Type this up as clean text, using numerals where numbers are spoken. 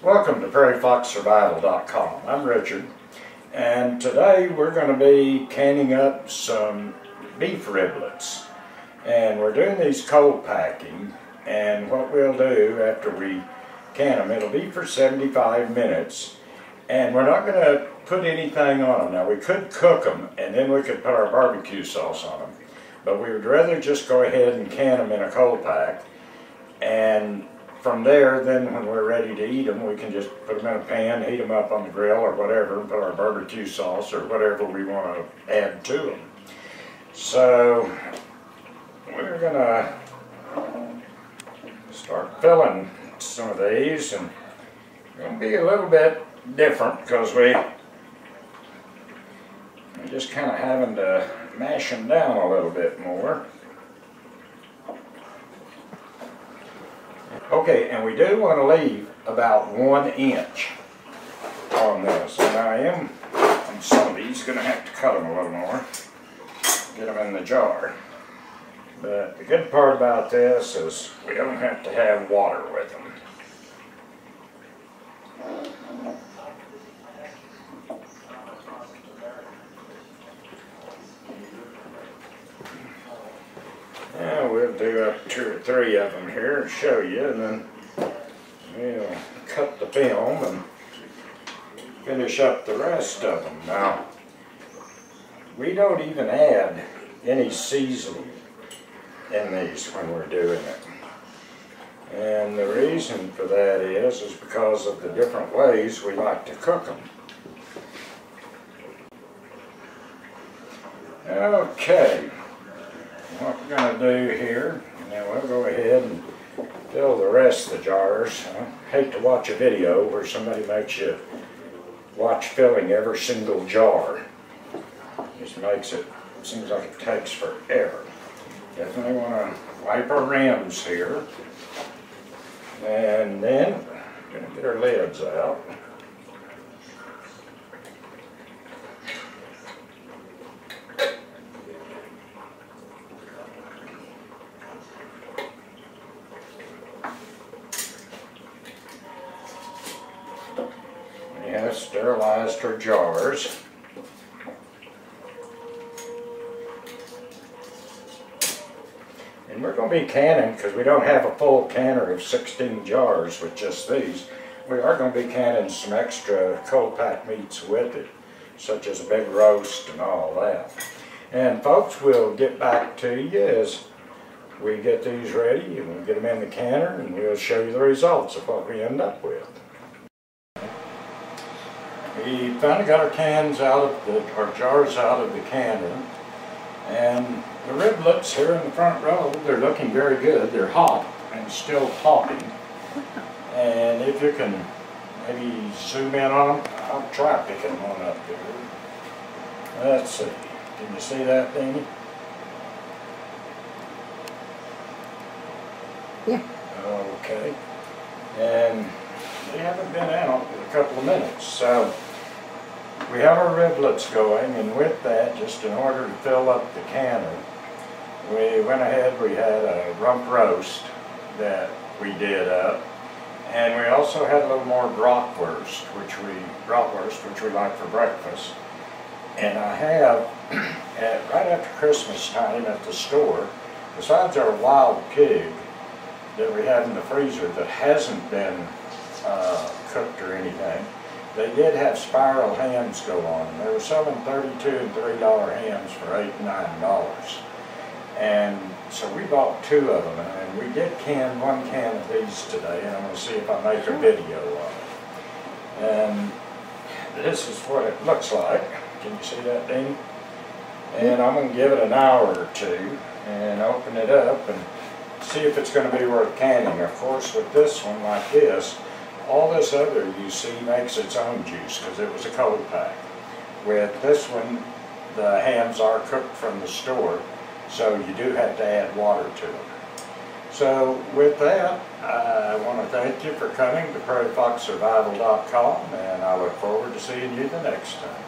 Welcome to PrairieFoxSurvival.com. I'm Richard, and today we're going to be canning up some beef riblets, and we're doing these cold packing. And what we'll do after we can them, it'll be for 75 minutes, and we're not going to put anything on them. Now, we could cook them and then we could put our barbecue sauce on them, but we would rather just go ahead and can them in a cold pack. And from there, then when we're ready to eat them, we can just put them in a pan, heat them up on the grill or whatever, and put our barbecue sauce or whatever we want to add to them. So we're going to start filling some of these, and it's going to be a little bit different because we're just kind of having to mash them down a little bit more. Okay, and we do want to leave about 1 inch on this. And I am, on some of these, going to have to cut them a little more, get them in the jar. But the good part about this is we don't have to have water with them. Do up 2 or 3 of them here and show you, and then we'll cut the film and finish up the rest of them. Now, we don't even add any seasoning in these when we're doing it, and the reason for that is because of the different ways we like to cook them. Okay. What we're going to do here, and then we'll go ahead and fill the rest of the jars. I hate to watch a video where somebody makes you watch filling every single jar. Just makes it, seems like it takes forever. Definitely want to wipe our rims here. And then we're going to get our lids out. Sterilized her jars. And we're going to be canning, because we don't have a full canner of 16 jars with just these. We are going to be canning some extra cold pack meats with it, such as a big roast and all that. And folks, we'll get back to you as we get these ready, and we'll get them in the canner, and we'll show you the results of what we end up with. We finally got our jars out of the canner, and the riblets here in the front row, they're looking very good. They're hot and still popping. And if you can maybe zoom in on them, I'll try picking one up there. Let's see. Can you see that, Danny? Yeah. Okay. And they haven't been out in a couple of minutes, so we have our riblets going, and with that, just in order to fill up the canner, we went ahead, we had a rump roast that we did up, and we also had a little more bratwurst, which we like for breakfast. And I have, right after Christmas time at the store, besides our wild pig that we had in the freezer that hasn't been cooked or anything, they did have spiral hams go on. They were selling 32 and $3 hams for $8 and $9. And so we bought 2 of them, and we did can 1 can of these today, and I'm going to see if I make a video of it. And this is what it looks like. Can you see that, Dean? And I'm going to give it an hour or 2 and open it up and see if it's going to be worth canning. Of course, with this one like this, all this other you see makes its own juice because it was a cold pack. With this one, the hams are cooked from the store, so you do have to add water to them. So with that, I want to thank you for coming to PrairieFoxSurvival.com, and I look forward to seeing you the next time.